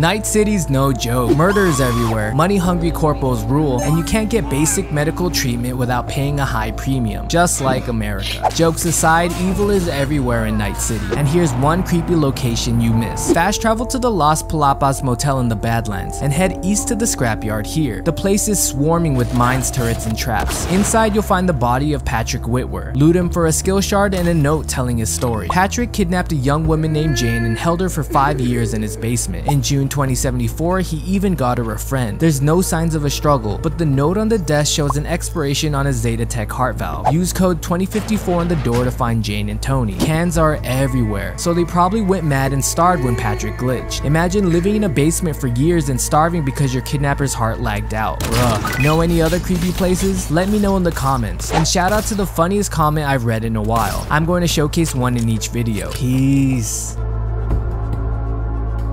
Night City's no joke. Murder is everywhere, money-hungry corporals rule, and you can't get basic medical treatment without paying a high premium, just like America. Jokes aside, evil is everywhere in Night City, and here's one creepy location you miss. Fast travel to the Lost Palapas Motel in the Badlands, and head east to the scrapyard here. The place is swarming with mines, turrets, and traps. Inside, you'll find the body of Patrick Whitworth. Loot him for a skill shard and a note telling his story. Patrick kidnapped a young woman named Jane and held her for 5 years in his basement. In June 2074, he even got her a friend. There's no signs of a struggle, but the note on the desk shows an expiration on a Zeta Tech heart valve. Use code 2054 on the door to find Jane and Tony. Cans are everywhere, so they probably went mad and starved when Patrick glitched. Imagine living in a basement for years and starving because your kidnapper's heart lagged out. Bruh. Know any other creepy places? Let me know in the comments. And shout out to the funniest comment I've read in a while. I'm going to showcase one in each video. Peace.